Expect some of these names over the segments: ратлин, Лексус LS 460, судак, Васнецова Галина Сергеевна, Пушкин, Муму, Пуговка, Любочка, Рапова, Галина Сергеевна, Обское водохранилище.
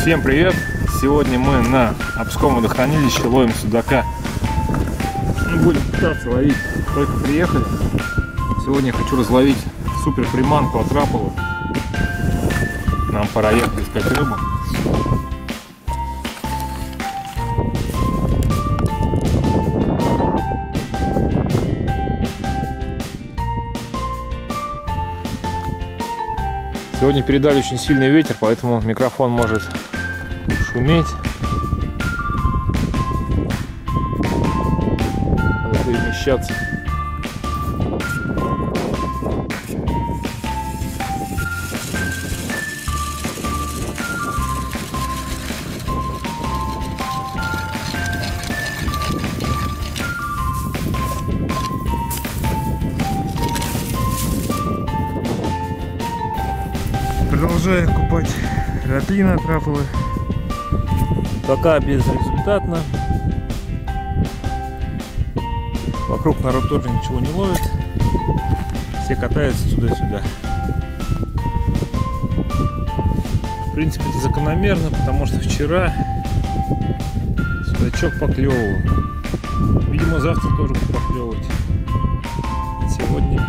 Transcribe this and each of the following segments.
Всем привет! Сегодня мы на Обском водохранилище ловим судака. Будем пытаться ловить. Только приехали. Сегодня я хочу разловить супер приманку от Раповы. Нам пора ехать искать рыбу. Сегодня передали очень сильный ветер, поэтому микрофон может шуметь. Надо перемещаться. Продолжаю купать ратлина от Раповы. Пока безрезультатно. Вокруг народ тоже ничего не ловит. Все катаются туда-сюда. В принципе, это закономерно, потому что вчера судачок поклевывал. Видимо, завтра тоже будет поклевывать. Сегодня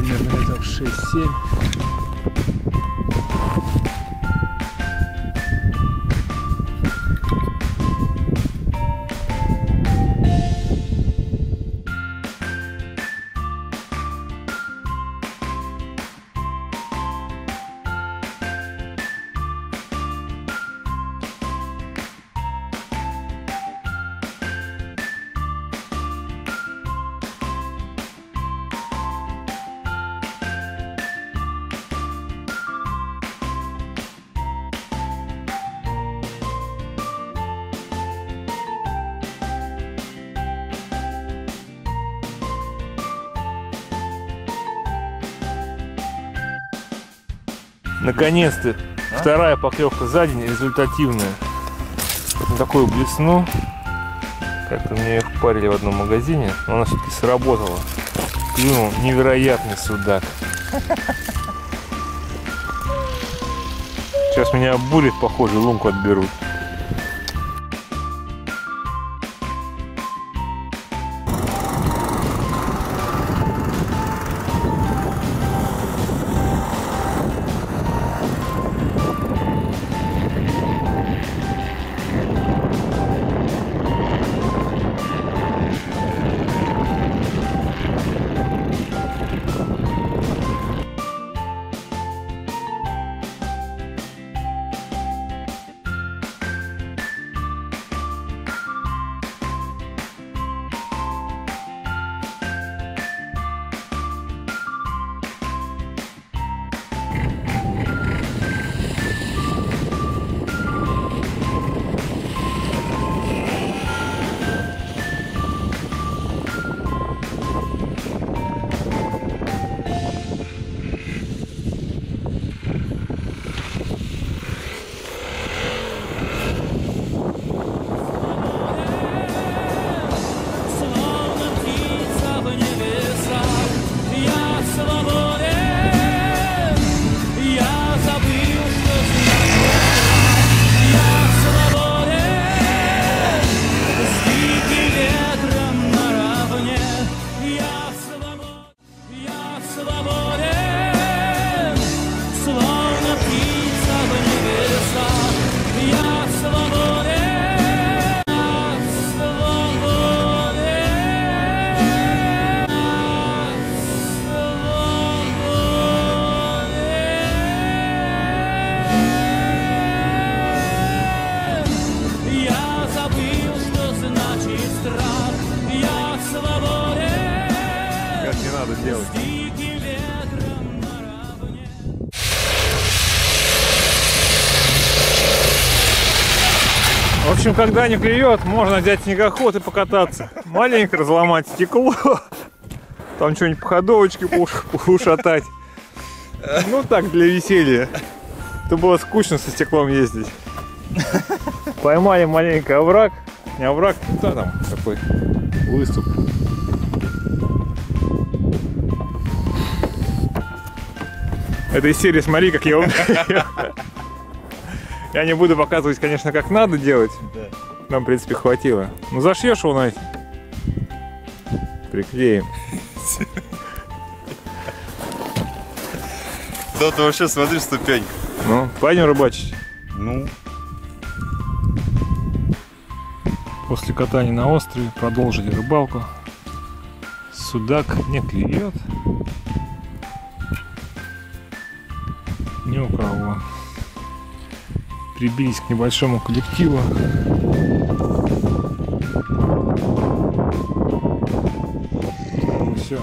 примерно метров 6-7. Наконец-то вторая поклевка за день, результативная. Вот такую блесну. Как-то мне ее впарили в одном магазине, но она все-таки сработала. Клюнул невероятный судак. Сейчас меня обурит, похоже, лунку отберут. В общем, когда не клюет, можно взять снегоход и покататься. Маленько разломать стекло, там что-нибудь по ходовочке ушатать. Ну так, для веселья. Это было скучно со стеклом ездить. Поймали маленько овраг. Не овраг, да, там такой выступ. Это из серии «Смотри, как я умею». Я не буду показывать, конечно, как надо делать. Нам, в принципе, хватило. Ну, зашьешь его, Надь. Приклеим. Да, ты вообще смотри, ступенька. Ну, пойдем рыбачить. Ну. После катания на острове продолжили рыбалку. Судак не клюет. Ни у кого. Прибились к небольшому коллективу. Все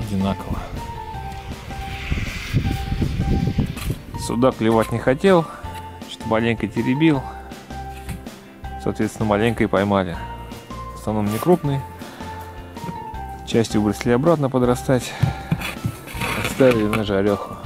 одинаково. Судак клевать не хотел, что-то маленько теребил, соответственно маленько и поймали. В основном не крупный, частью бросили обратно подрастать, оставили на жареху.